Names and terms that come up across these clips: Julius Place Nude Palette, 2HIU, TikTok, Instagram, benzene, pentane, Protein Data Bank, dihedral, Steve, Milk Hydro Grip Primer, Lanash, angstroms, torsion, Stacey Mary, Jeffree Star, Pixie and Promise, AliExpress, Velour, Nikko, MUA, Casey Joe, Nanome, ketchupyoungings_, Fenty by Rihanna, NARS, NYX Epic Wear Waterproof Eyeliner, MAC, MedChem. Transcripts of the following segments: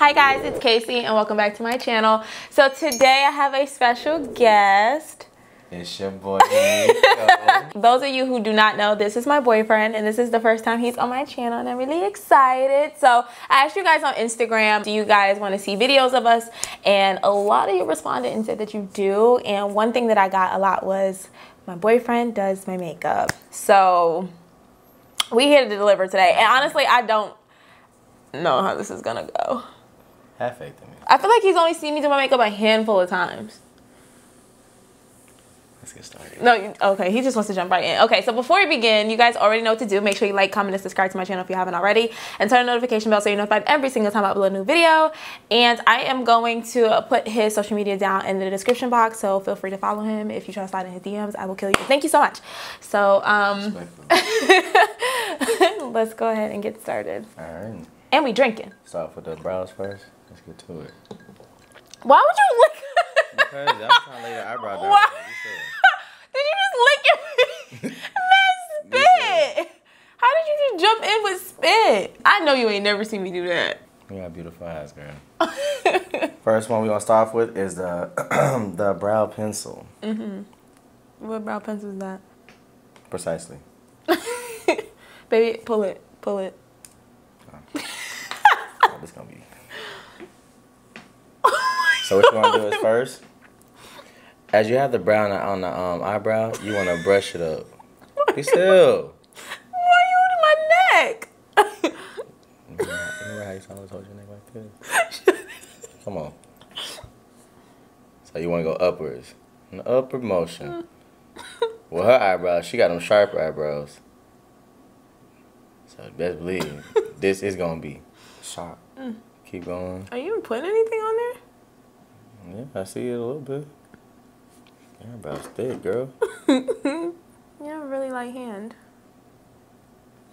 Hi guys, it's Casey and welcome back to my channel. So today I have a special guest. It's your boy Nikko. Those of you who do not know, this is my boyfriend and this is the first time he's on my channel and I'm really excited. So I asked you guys on Instagram, do you guys want to see videos of us? And a lot of you responded and said that you do. And one thing that I got a lot was my boyfriend does my makeup. So we're here to deliver today. And honestly, I don't know how this is gonna go. Have faith in me. I feel like he's only seen me do my makeup a handful of times. Let's get started. No, okay, he just wants to jump right in. Okay, so before we begin, you guys already know what to do. Make sure you like, comment, and subscribe to my channel if you haven't already. And turn on the notification bell so you're notified every single time I upload a new video. And I am going to put his social media down in the description box, so feel free to follow him. If you try to slide in his DMs, I will kill you. Thank you so much. So, let's go ahead and get started. All right. And we drinking. Start with the brows first. Let's get to it. Why would you lick? Because I'm trying to lay the eyebrow down. Why? Did you just lick it? That's spit. How did you just jump in with spit? I know you ain't never seen me do that. You got beautiful eyes, girl. First one we're going to start off with is the brow pencil. Mm-hmm. What brow pencil is that? Precisely. Baby, pull it. Pull it. It's gonna be. So what you want to do is first, as you have the brown on the eyebrow, you want to brush it up. Be still. Why are you on my neck? Remember how you always hold your neck like this? Come on. So you want to go upwards, an upward motion. Well, her eyebrows, she got them sharp eyebrows. So best believe this is gonna be sharp. Mm. Keep going. Are you putting anything on there? Yeah, I see it a little bit. Your eyebrows thick, girl. You have a really light hand.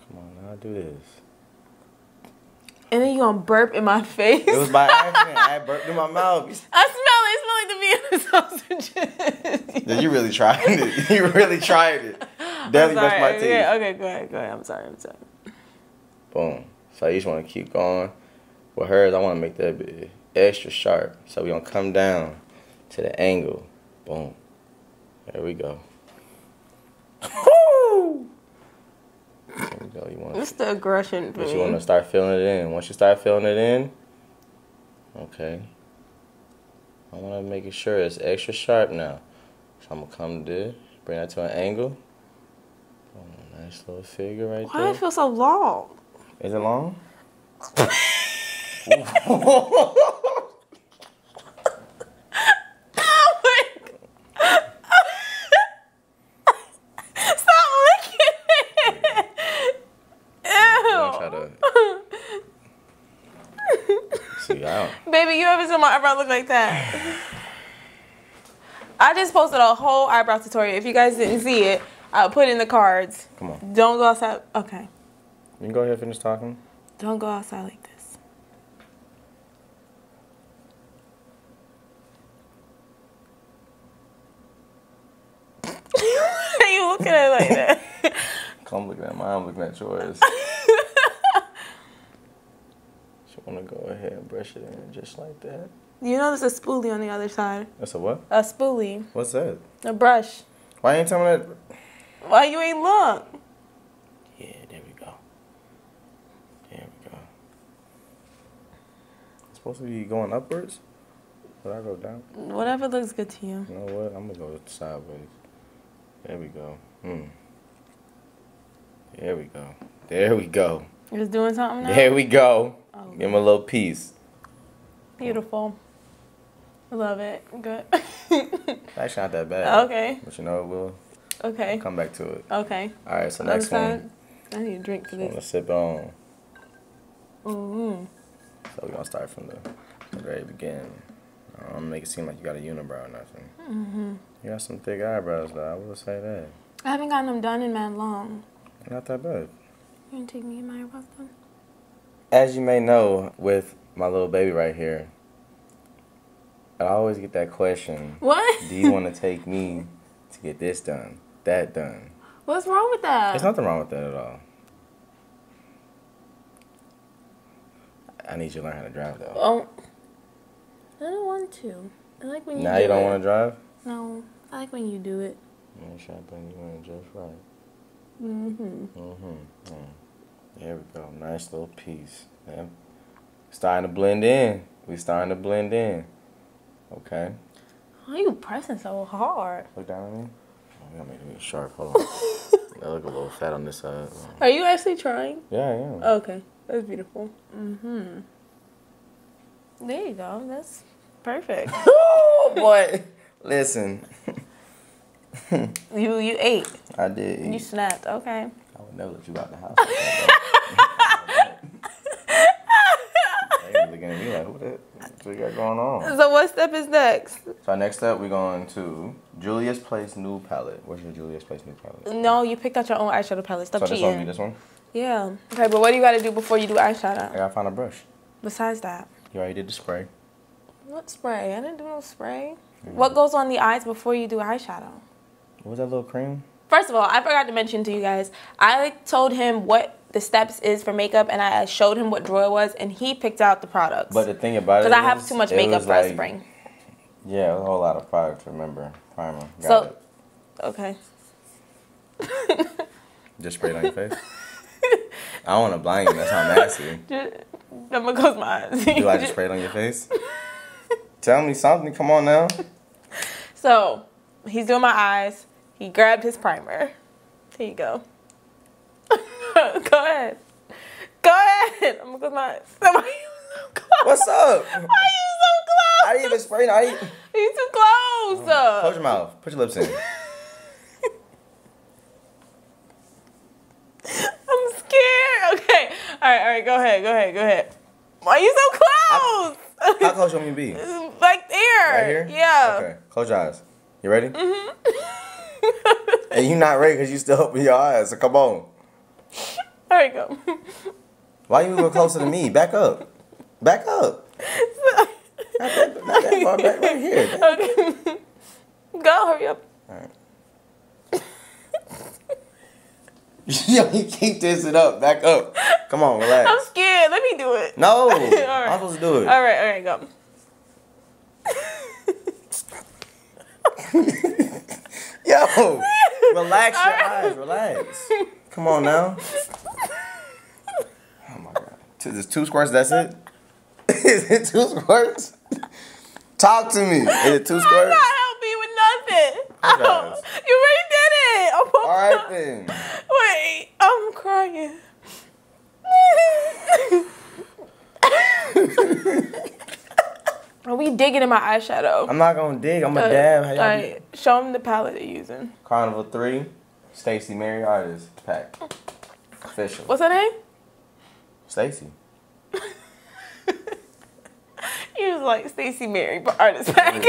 Come on, now do this. And then you gonna burp in my face? It was by accident. I burped in my mouth. I smell it. It smells like the Vienna sausages. Did you really tried it? You really tried it. Definitely brushed my teeth. Yeah, okay, go ahead. Go ahead. I'm sorry. I'm sorry. Boom. So you just want to keep going. With hers, I want to make that bit extra sharp. So we're going to come down to the angle. Boom. There we go. Woo! There we go. You want it's the aggression thing. But you want to start filling it in. Once you start filling it in, okay. I want to make sure it's extra sharp now. So I'm going to come to this, bring that to an angle. Boom. Nice little figure right there. Why do I feel so long? Is it long? Oh my God. Stop licking it. Ew. Try to... See, I don't... Baby, you ever seen my eyebrow look like that? I just posted a whole eyebrow tutorial. If you guys didn't see it, I'll put it in the cards. Come on. Don't go outside. Okay. You can go ahead and finish talking. Don't go outside like this. Why are you looking at it like that? I'm looking at mine, I'm looking at yours. Just want to go ahead and brush it in just like that. You know there's a spoolie on the other side. That's a what? A spoolie. What's that? A brush. Why ain't telling that? Why you ain't look? Supposed to be going upwards, but I go down. Whatever looks good to you. You know what? I'm gonna go sideways. There we go. Mm. There we go. There we go. You was doing something now? There we go. Oh. Give him a little piece. Beautiful. Love it. Good. Actually, not that bad. Okay. But you know it will. Okay. I'll come back to it. Okay. All right. So next one. I need a drink for this. I'm gonna sip on. Mm-hmm. So we're going to start from the very beginning. I don't make it seem like you got a unibrow or nothing. Mm-hmm. You got some thick eyebrows, though. I will say that. I haven't gotten them done in man long. Not that bad. You going to take me in my eyebrows done? As you may know, with my little baby right here, I always get that question. What? Do you want to take me to get this done, that done? What's wrong with that? There's nothing wrong with that at all. I need you to learn how to drive, though. Oh, I don't want to. I like when you do it. Now you don't want to drive? No, I like when you do it. I'm trying to bring you in just right. Mm-hmm. Mm-hmm. Mm. There we go. Nice little piece. Yeah. Starting to blend in. We starting to blend in. Okay. Why are you pressing so hard? Look down at me. I'm gonna make it sharp. Hold on. I look a little fat on this side. Are you actually trying? Yeah, I am. Oh, okay. That's beautiful. Mm-hmm. There you go. That's perfect. Oh, boy. Listen. You ate. I did eat. You snapped. Okay. I would never let you out the house. They're looking at me like, what you got going on? So what step is next? So next up, we're going to Julius Place Nude Palette. Where's your Julius Place Nude Palette? No, you picked out your own eyeshadow palette. Stop cheating. So this one? Yeah. Okay, but what do you got to do before you do eyeshadow? I got to find a brush. Besides that? You already did the spray. What spray? I didn't do no spray. Mm-hmm. What goes on the eyes before you do eyeshadow? What was that little cream? First of all, I forgot to mention to you guys, I told him what the steps is for makeup, and I showed him what drawer it was, and he picked out the products. But the thing about it is, because I have too much makeup for a spring. Yeah, a whole lot of product, remember. Primer. Got so, it. Okay. Just spray it on your face? I don't want to blind you, that's how nasty. I'm going to close my eyes. You like to spray it on your face? Tell me something, come on now. So, he's doing my eyes. He grabbed his primer. There you go. Go ahead. Go ahead. I'm gonna close my eyes. Why are you so close? What's up? Why are you so close? I didn't even spray. I didn't... You're too close. Oh, close your mouth. Put your lips in. I'm scared. Okay. All right. Go ahead. Why are you so close? How close do you want me to be? Like there. Right here? Yeah. Okay. Close your eyes. You ready? Mm-hmm. And you're not ready because you still open your eyes, so come on. There you go. Why are you even closer to me? Back up. Back up. Not that far back, right here. Okay. Go, hurry up. All right. You keep tensing up. Back up. Come on, relax. I'm scared. Let me do it. No. Right. I'm supposed to do it. All right, go. Yo, relax your eyes, relax. Come on now. Oh my God. Is it 2 squirts, that's it? Is it 2 squirts? Talk to me. Is it 2 squirts? I'm not helping you with nothing. Oh, you already did it. All right then. Wait, I'm crying. Are we digging in my eyeshadow? I'm not gonna dig. I'm gonna dab. All right, show them the palette they're using. Carnival 3, Stacey Mary Artist Pack. Official. What's her name? Stacey. You was like Stacey Mary Artist Pack.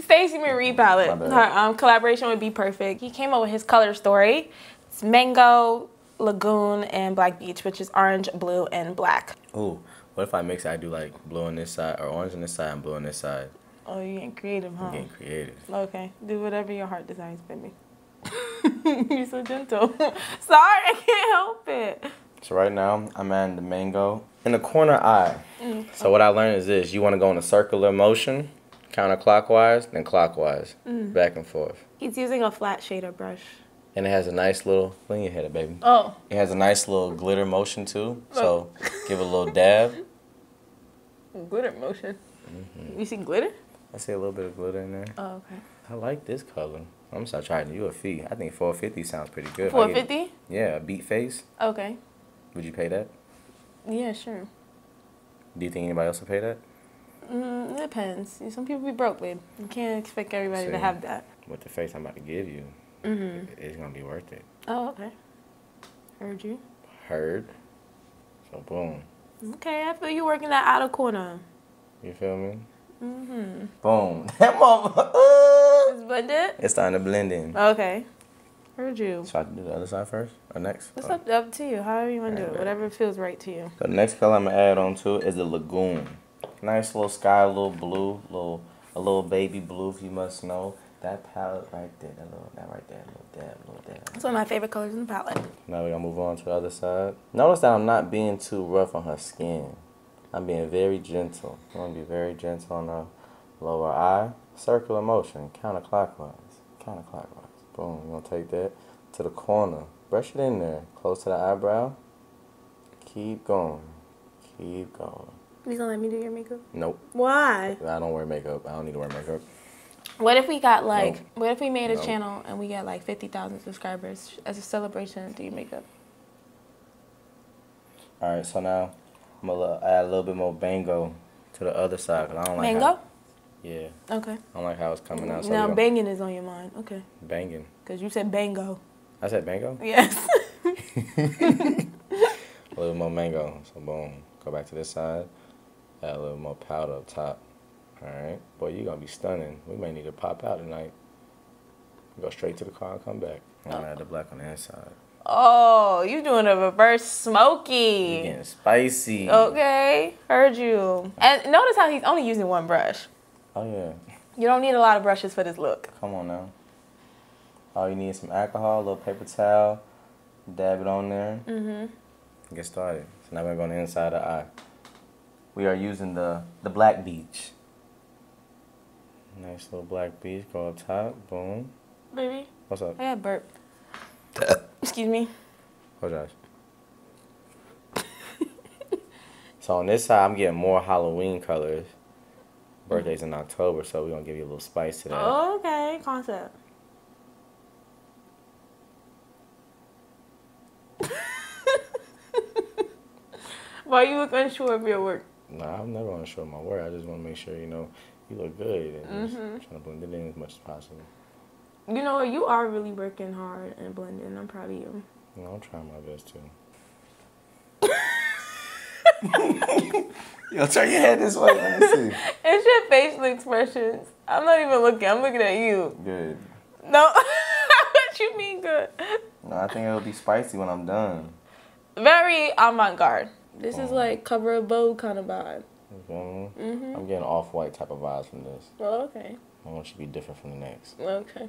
Stacey Mary palette. Her collaboration would be perfect. He came up with his color story. It's mango, lagoon, and black beach, which is orange, blue, and black. Ooh. What if I mix it? I do like blue on this side or orange on this side and blue on this side. Oh, you're getting creative, huh? I'm getting creative. Okay. Do whatever your heart desires, baby. You're so gentle. Sorry, I can't help it. So right now, I'm adding the mango in the corner eye. Mm, so okay. What I learned is this. You want to go in a circular motion, counterclockwise, then clockwise, back and forth. He's using a flat shader brush. And it has a nice little, lean your head up, baby. Oh. It has a nice little glitter motion too. So give it a little dab. Glitter motion. Mm-hmm. You see glitter? I see a little bit of glitter in there. Oh, okay. I like this color. I'm sorry, trying to do a fee. I think 450 sounds pretty good. 450? Yeah, a beat face. Okay. Would you pay that? Yeah, sure. Do you think anybody else would pay that? It depends. Some people be broke, babe. You can't expect everybody to have that. With the face I'm about to give you. Mm-hmm. It's going to be worth it. Oh, okay. Heard you. Heard. So, boom. Okay, I feel you working that outer corner. You feel me? Mm-hmm. Boom. That mama. It's blended? It's starting to blend in. Okay. Heard you. Should I do the other side first or next? It's up to you. However you want to do it. Whatever feels right to you. So the next color I'm going to add on to is the lagoon. Nice little sky, a little blue, a little baby blue if you must know. That palette right there, that little, that right there, little dab, little dab. That's one of my favorite colors in the palette. Now we're gonna move on to the other side. Notice that I'm not being too rough on her skin. I'm being very gentle. I'm gonna be very gentle on her lower eye. Circular motion, counterclockwise, counterclockwise. Boom, we're gonna take that to the corner. Brush it in there, close to the eyebrow. Keep going, keep going. You gonna let me do your makeup? Nope. Why? I don't wear makeup. I don't need to wear makeup. What if we got like, nope. What if we made a nope. channel and we got like 50,000 subscribers as a celebration? Do you makeup? All right. So now I'm gonna add a little bit more bango to the other side. Cause I don't like bango. Yeah. Okay. I don't like how it's coming out. So now banging is on your mind. Okay. Banging. Cause you said bango. I said bango. Yes. A little more mango. So boom. Go back to this side. Add a little more powder up top. All right. Boy, you're going to be stunning. We may need to pop out tonight. Go straight to the car and come back. I'm going to add the black on the inside. Oh, you doing a reverse Smokey. You getting spicy. Okay. Heard you. And notice how he's only using one brush. Oh, yeah. You don't need a lot of brushes for this look. Come on now. All you need is some alcohol, a little paper towel. Dab it on there. Mm-hmm. Get started. So now we're going to go on the inside of the eye. We are using the black beach. Nice little black beach. Go up top. Boom. Baby. What's up? I got burp. Excuse me. Oh, Josh. So on this side, I'm getting more Halloween colors. Birthday's in October, so we're going to give you a little spice to that. Oh, okay. Concept. Why you look unsure of your work? Nah, I'm never unsure of my work. I just want to make sure, you know, you look good and just trying to blend it in as much as possible. You know, you are really working hard and blending. I'm proud of you. You know, I'm trying my best, too. Yo, turn your head this way. Let me see. It's your facial expressions. I'm not even looking. I'm looking at you. Good. No. What you mean good? No, I think it'll be spicy when I'm done. Very avant-garde. This is like cover a bow kind of vibe. I'm getting off-white type of vibes from this. Oh, okay. My one should be different from the next. Okay.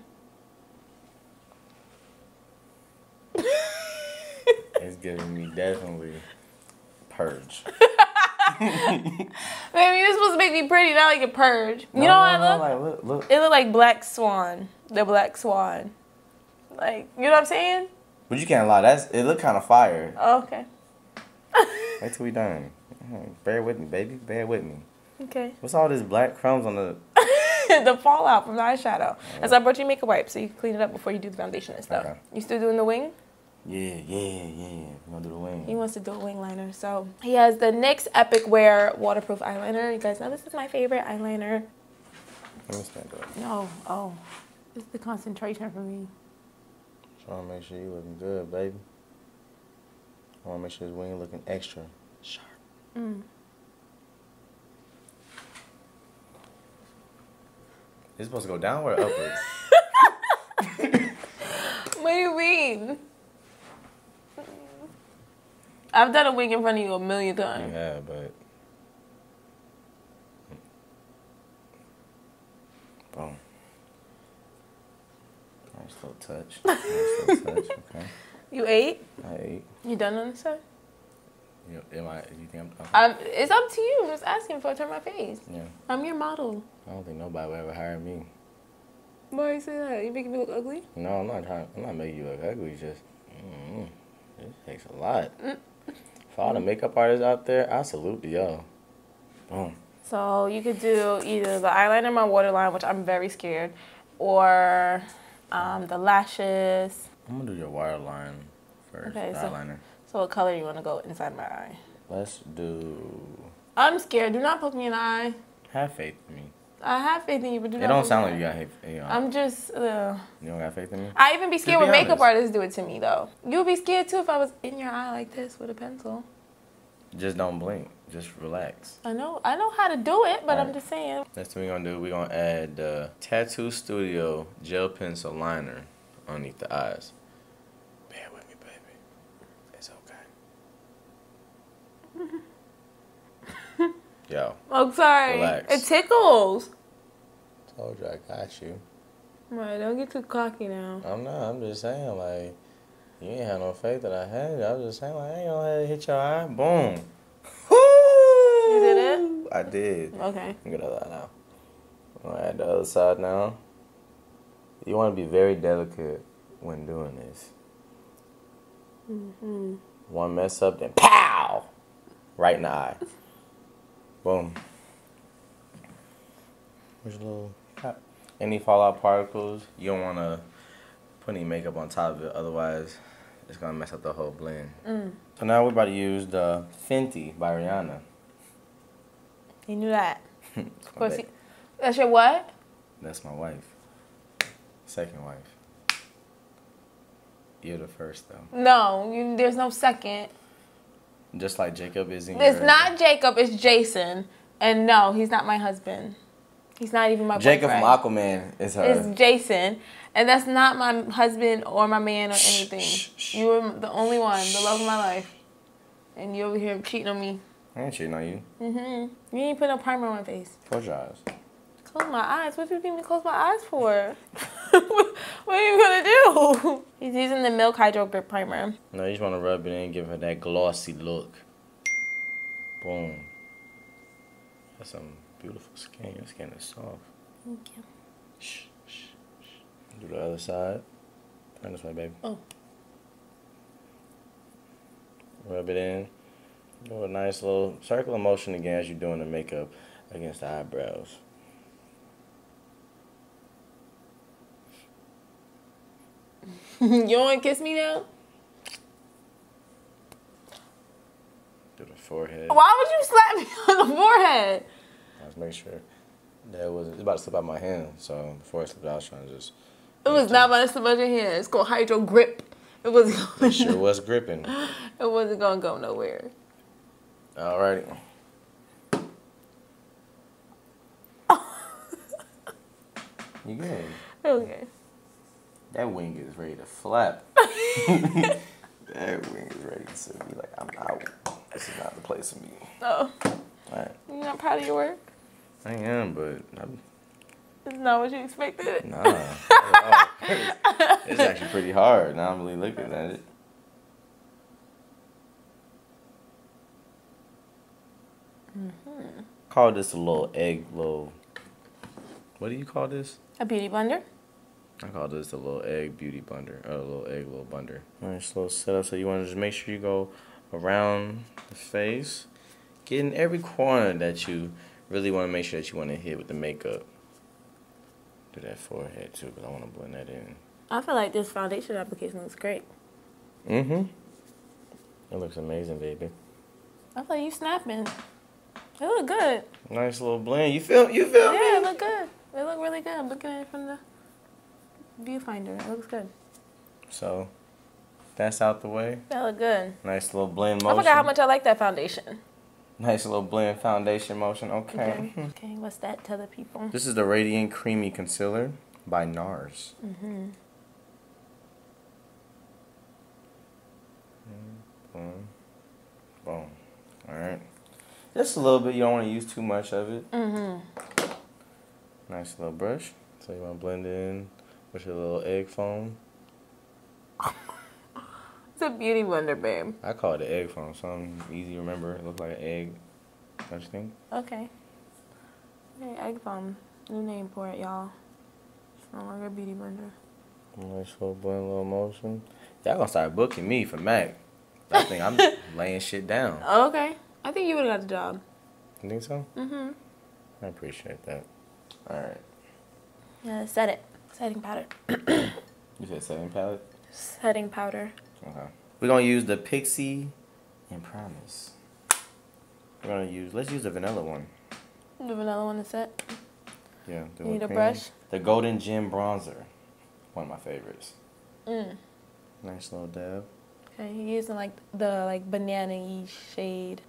It's giving me definitely purge. Baby, you're supposed to make me pretty, not like a purge. No, you know what I look? Like, look? It look like Black Swan. The Black Swan. Like, you know what I'm saying? But you can't lie. It look kind of fire. Oh, okay. Wait till we done. Bear with me, baby. Bear with me. Okay. What's all this black crumbs on the... The fallout from the eyeshadow. And so I brought you makeup wipe so you can clean it up before you do the foundation and stuff. Okay. You still doing the wing? Yeah, yeah, yeah. We're going to do the wing. He wants to do a wing liner. So he has the NYX Epic Wear Waterproof Eyeliner. You guys know this is my favorite eyeliner. Let me stand up. No. Oh. It's the concentration for me. Trying to make sure you looking good, baby. I want to make sure this wing looking extra sharp. Mm. It's supposed to go downward or upwards? What do you mean? I've done a wing in front of you a million times. Yeah, but... Boom. Nice little touch. Nice little touch, okay. You ate? I ate. You done on this side? You know, you think I'm it's up to you. I'm just asking for a turn my face. Yeah. I'm your model. I don't think nobody would ever hire me. Why you say that? You making me look ugly? No, I'm not making you look ugly. Just, it takes a lot. For all the makeup artists out there, I salute y'all. Boom. So you could do either the eyeliner in my waterline, which I'm very scared, or the lashes. I'm gonna do your waterline first, okay, eyeliner. So what color you wanna go inside my eye? Let's do... I'm scared. Do not poke me in the eye. Have faith in me. I have faith in you, but do not. It don't sound like you got faith in me. I'm just... You don't got faith in me? I even be scared when makeup artists do it to me, though. You would be scared, too, if I was in your eye like this with a pencil. Just don't blink. Just relax. I know how to do it, but right. I'm just saying. Next thing we're gonna do, we're gonna add the Tattoo Studio Gel Pencil Liner underneath the eyes. Bear with me, baby. It's okay. Yo. I'm sorry. Relax. It tickles. Told you I got you. Right, don't get too cocky now. I'm not. I'm just saying, like, you ain't had no faith that I had. I was just saying, like, I ain't gonna hit your eye. Boom. You did it? I did. Okay. I'm gonna do that now. All right, the other side now. You want to be very delicate when doing this. Mm-hmm. One mess up, then pow! Right in the eye. Boom. There's a little... Any fallout particles, you don't want to put any makeup on top of it, otherwise it's going to mess up the whole blend. Mm. So now we're about to use the Fenty by Rihanna. You knew that. Of course. That's your what? That's my wife. Second wife. You're the first, though. No, there's no second. Just like Jacob isn't. It's not Jacob, it's Jason. And no, he's not my husband. He's not even my boyfriend. Jacob from Aquaman is her. It's Jason. And that's not my husband or my man or anything. You were the only one, the love of my life. And you're over here cheating on me. I ain't cheating on you. Mm-hmm. You ain't put no primer on my face. Close your eyes. Close my eyes? What do you need me to close my eyes for? What are you going to do? He's using the Milk Hydro Grip Primer. No, you just want to rub it in and give her that glossy look. Boom. That's something. Beautiful skin. Your skin is soft. Thank you. Shh, shh, shh. Do the other side. Turn this way, baby. Oh. Rub it in. Do a nice little circular motion again as you're doing the makeup against the eyebrows. You want to kiss me now? Do the forehead. Why would you slap me on the forehead? Make sure that it was about to slip out my hand, so before it slipped out, I was trying to just. It was not about to slip out your hand. It's called Hydro Grip. It was. It sure was gripping. It wasn't gonna go nowhere. All right. You good? Okay. That wing is ready to flap. That wing is ready to be like, I'm out. This is not the place for me. Oh. All right. You're not proud of your work. I am, but I'm... It's not what you expected? Nah. It's actually pretty hard. Now I'm really looking at it. Mm-hmm. Call this a little egg, little... What do you call this? A beauty blender. I call this a little egg beauty blender. Or a little egg, little blender. Nice little setup. So you want to just make sure you go around the face. Get in every corner that you... Really want to make sure that you want to hit with the makeup. Do that forehead too, because I want to blend that in. I feel like this foundation application looks great. Mm-hmm. It looks amazing, baby. I feel like you snapping. It look good. Nice little blend. You feel me? Yeah, it look good. It look really good. I'm looking at it from the viewfinder. It looks good. So, that's out the way. That look good. Nice little blend motion. I forgot how much I like that foundation. Nice little blend foundation motion. Okay. Okay, what's that? Tell the people. This is the Radiant Creamy Concealer by NARS. Mm-hmm. Boom. Boom. All right. Just a little bit. You don't want to use too much of it. Mm-hmm. Nice little brush. So you want to blend in with your little egg foam. It's a beauty blender, babe. I call it an egg foam, something easy to remember. It looks like an egg. Don't you think? Okay. Hey, egg foam. New name for it, y'all. It's no longer a beauty blender. Nice little blend, little motion. Y'all gonna start booking me for MAC. I think I'm laying shit down. Okay. I think you would've got the job. You think so? Mm-hmm. I appreciate that. All right. Yeah, set it. Setting powder. You said setting powder? Setting powder. Okay. We're gonna use the Pixie and Promise. We're gonna use. Let's use the vanilla one. The vanilla one is set. Yeah. You need a brush. The Golden Gem Bronzer, one of my favorites. Mm. Nice little dab. Okay, you're using like the banana-y shade.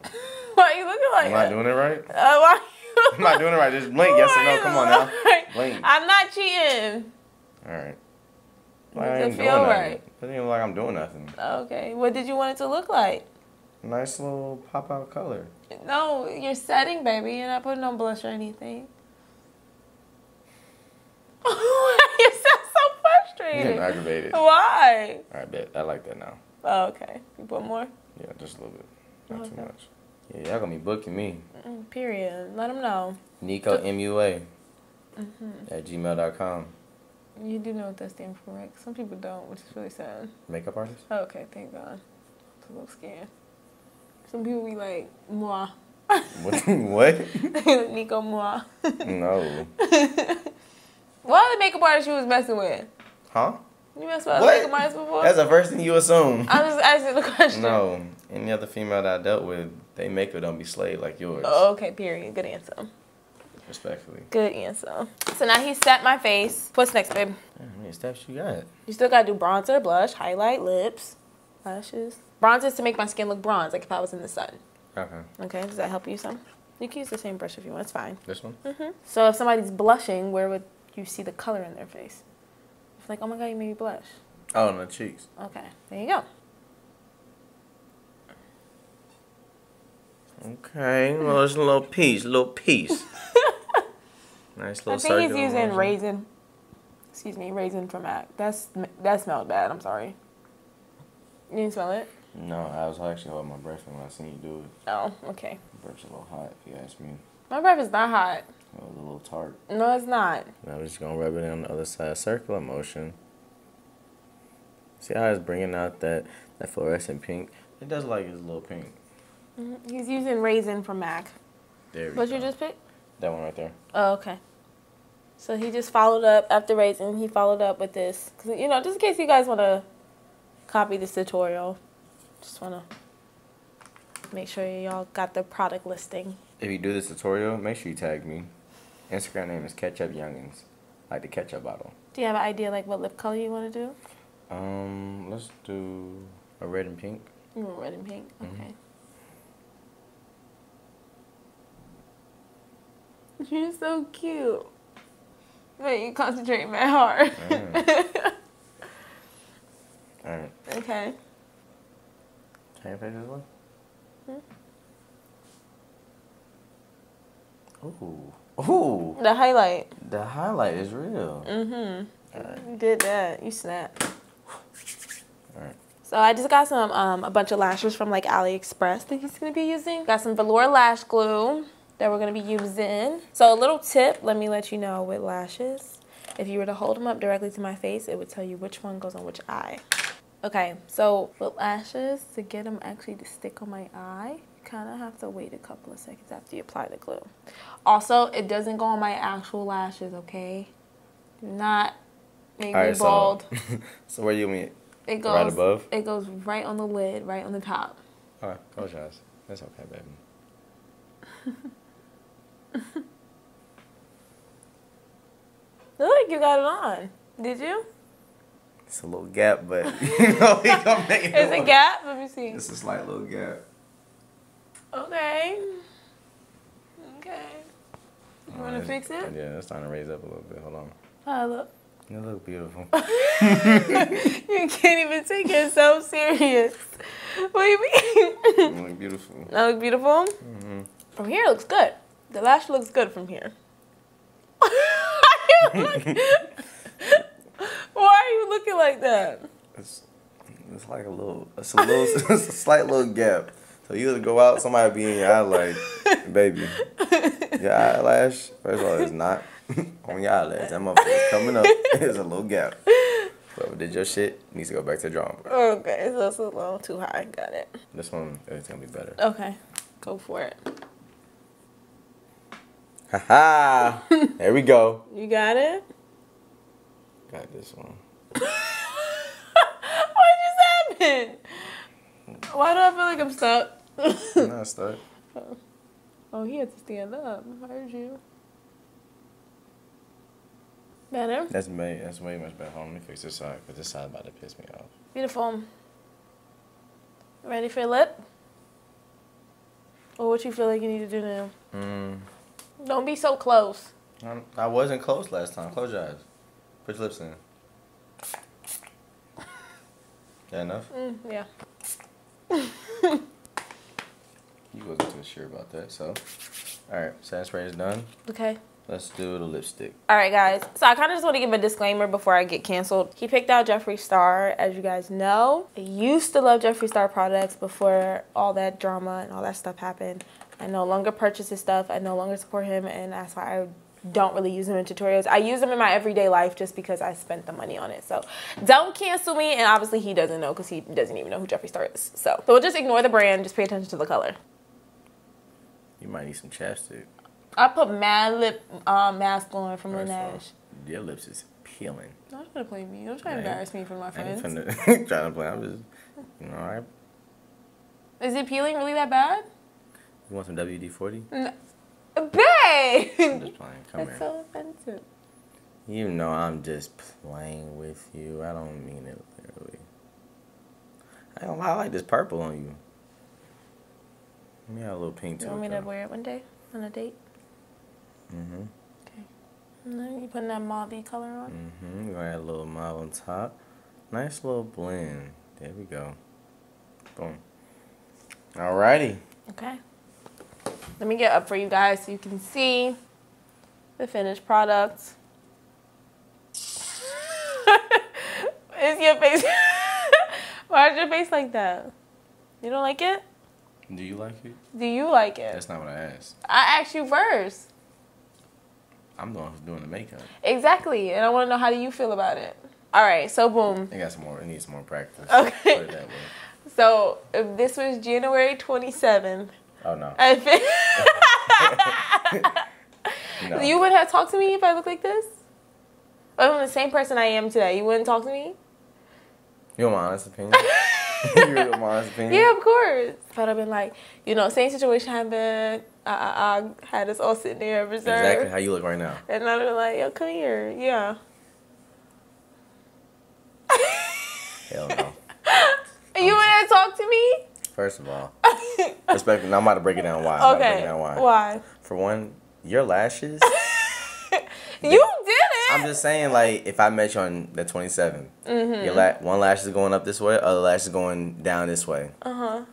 Why are you looking like that? Am I doing it right? Why? I'm not doing it right. Just blink. Yes or no? Come on now. Blink. I'm not cheating. All right. Like I ain't doing right. It doesn't even look like I'm doing nothing. Okay. What did you want it to look like? Nice little pop-out color. No, you're setting, baby. You're not putting on blush or anything. aggravated. Why? I bet. I like that now. Oh, okay. You want more? Yeah, just a little bit. Not too much. Yeah, y'all gonna be booking me. Period. Let them know. Nikko MUA at gmail.com. You do know what that stands for, right? Some people don't, which is really sad. Makeup artist? Oh, okay, thank God. I'm a little scared. Some people be like, moi. What? What? Nikko moi. No. What other makeup artist you was messing with? Huh? You messed with other makeup artists before? That's the first thing you assume. I'm just asking the question. No. Any other female that I dealt with, they makeup don't be slayed like yours. Oh, okay, period. Good answer. Respectfully. Good answer. So now he set my face. What's next, babe? How many steps you got? You still gotta do bronzer, blush, highlight, lips, lashes. Bronzer is to make my skin look bronze, like if I was in the sun. Okay. Okay, does that help you some? You can use the same brush if you want, it's fine. This one? Mm-hmm. So if somebody's blushing, where would you see the color in their face? It's like, oh my God, you made me blush. Oh, on the cheeks. Okay, there you go. Okay, well, it's a little piece, Nice little circle. I think he's using Raisin. Excuse me, Raisin from MAC. That smelled bad, I'm sorry. You didn't smell it? No, I was actually holding my breath when I seen you do it. Oh, okay. My breath's a little hot, if you ask me. My breath is not hot. It was a little tart. No, it's not. And I'm just going to rub it on the other side. Circular motion. See how it's bringing out that fluorescent pink? It does like his little pink. He's using Raisin from MAC. There we go. What you just picked? That one right there. Oh, okay. So he just followed up after Raisin. He followed up with this. Cause, you know, just in case you guys want to copy this tutorial, just want to make sure y'all got the product listing. If you do this tutorial, make sure you tag me. Instagram name is ketchupyoungings, like the ketchup bottle. Do you have an idea like what lip color you want to do? Let's do a red and pink. You want red and pink? Okay. Mm-hmm. You're so cute. But you concentrate my heart. All right. Okay. Can you play this one? Ooh. Ooh. The highlight. The highlight is real. Mm-hmm. All right. You did that. You snapped. All right. So I just got some a bunch of lashes from like AliExpress that he's gonna be using. Got some Velour lash glue that we're gonna be using. So a little tip, let me let you know with lashes. If you were to hold them up directly to my face, it would tell you which one goes on which eye. Okay, so with lashes, to get them actually to stick on my eye, you kinda have to wait a couple of seconds after you apply the glue. Also, it doesn't go on my actual lashes, okay? Do not make me bald. So where do you mean? It goes right above? It goes right on the lid, right on the top. All right, close your eyes. That's okay, baby. Look, you got it on. Did you? It's a little gap, but you know, we gonna make it. It's a gap? Let me see. It's a slight little gap. Okay. Okay. You wanna fix it? Yeah, it's starting to raise up a little bit. Hold on. How do I look? You look beautiful. You can't even take it so serious. What do you mean? You look beautiful. I look beautiful? Mm-hmm. From here, it looks good. The lash looks good from here. Why are you looking like that? It's like a little, it's a slight little gap. So you either go out, somebody be in your eye like, baby, your eyelash, first of all, it's not on your eyelash. That motherfucker's coming up. There's a little gap. Whoever did your shit needs to go back to the drawing board. Okay, so it's a little too high. Got it. This one, it's gonna be better. Okay, go for it. Ha ha! There we go. You got it? Got this one. What just happened? Why do I feel like I'm stuck? You're not stuck. Oh, he had to stand up. I heard you. Better? That's way much better. Hold on, let me fix this side, because this side's about to piss me off. Beautiful. Ready for your lip? Or what you feel like you need to do now? Don't be so close. I wasn't close last time. Close your eyes. Put your lips in. That enough? Yeah. You wasn't too sure about that, so. All right, satisfying is done. Okay. Let's do the lipstick. All right, guys. So I kind of just want to give a disclaimer before I get canceled. He picked out Jeffree Star, as you guys know. I used to love Jeffree Star products before all that drama and all that stuff happened. I no longer purchase his stuff. I no longer support him, and that's why I don't really use them in tutorials. I use them in my everyday life just because I spent the money on it. So don't cancel me, and obviously he doesn't know because he doesn't even know who Jeffree Star is. So we'll just ignore the brand. Just pay attention to the color. You might need some chapstick. I put Mad Lip mask on from Lanash. Your lips is peeling. Don't try to play me. Don't try to embarrass me for my friends. I'm trying to play. I'm just, you know, all right. Is it peeling really that bad? You want some WD-40? No. Babe! I'm just playing. Come here. That's so offensive. You know I'm just playing with you. I don't mean it literally. I don't lie. I like this purple on you. Let me have a little pink to it. You want me to wear it one day? On a date? Mm-hmm. Okay. And then you putting that mauve-y color on? Mm-hmm. You're going to add a little mauve on top. Nice little blend. There we go. Boom. Alrighty. Okay. Let me get up for you guys so you can see the finished product. Is your face... Why is your face like that? You don't like it? Do you like it? Do you like it? That's not what I asked. I asked you first. I'm the one who's doing the makeup. Exactly. And I want to know, how do you feel about it? All right. So, boom. It needs some more practice. Okay. Put it that way. So, if this was January 27th. Oh, no. No. You wouldn't have talked to me if I looked like this? I'm the same person I am today. You wouldn't talk to me? You want my honest opinion? You were my honest opinion? Yeah, of course. But I've been like, you know, same situation happened. I had us all sitting there reserved. Exactly how you look right now. And I've been like, yo, come here. Yeah. Hell no. You wouldn't talk to me? First of all, respectfully, I'm about to break it down why. I'm about to break it down why. Why? For one, your lashes. You did it. I'm just saying, like, if I met you on the 27th, mm-hmm. your one lash is going up this way, other lash is going down this way. Uh-huh.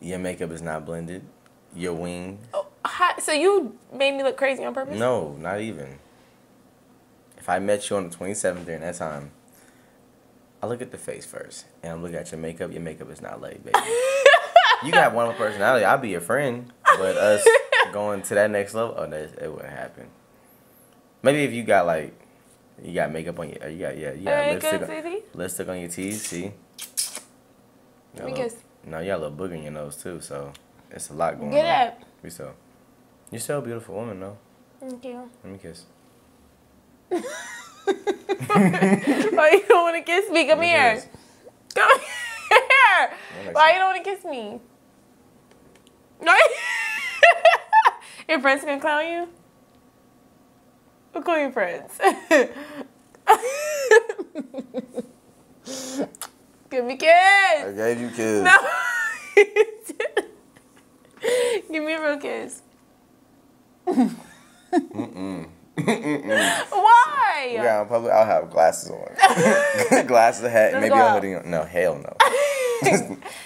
Your makeup is not blended. Your wing. Oh, so you made me look crazy on purpose? No, not even. If I met you on the 27th during that time, I look at the face first, and I'm looking at your makeup. Your makeup is not laid, baby. You can have one more personality. I'll be your friend, but us going to that next level, oh, no, it wouldn't happen. Maybe if you got, like, you got makeup on your, you got lipstick on your teeth, see? Let me kiss. No, you got a little booger in your nose, too, so it's a lot going on. Get up. You're still a beautiful woman, though. Thank you. Let me kiss. Why you don't want to kiss me? Come here. Kiss. Come here. Why you don't want to kiss me? No. Your friends gonna clown you? We'll call your friends. Give me a kiss. I gave you a kiss. No. Give me a real kiss. Mm-mm. Why? Yeah, in public, I'll have glasses on. Glasses, a hat, and maybe a hoodie on. No, hell no.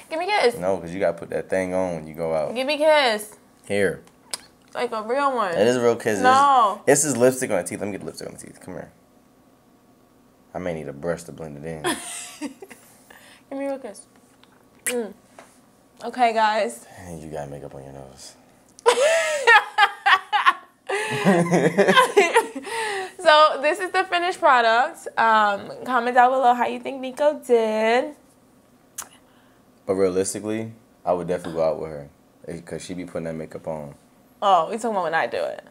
Give me a kiss. No, because you got to put that thing on when you go out. Give me a kiss. Here. Like a real one. It is a real kiss. No. This is lipstick on the teeth. Let me get the lipstick on the teeth. Come here. I may need a brush to blend it in. Give me a real kiss. Mm. Okay, guys. Dang, you got makeup on your nose. So, this is the finished product. Comment down below how you think Nikko did. But realistically, I would definitely go out with her. Because she be putting that makeup on. Oh, we talking about when I do it.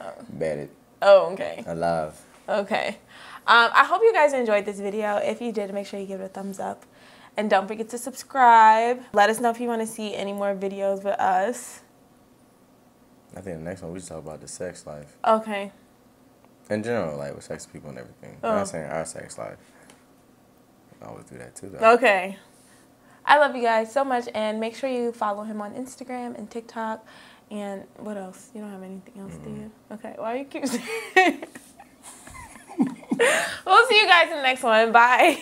Oh. Bet it. Oh, okay. Alive. Okay. I hope you guys enjoyed this video. If you did, make sure you give it a thumbs up. And don't forget to subscribe. Let us know if you want to see any more videos with us. I think the next one we should talk about the sex life. Okay. In general, like with sex people and everything. Oh. I'm not saying our sex life. I always do that too, though. Okay. I love you guys so much. And make sure you follow him on Instagram and TikTok. And what else? You don't have anything else, do you? Okay, why are you keep saying? We'll see you guys in the next one. Bye.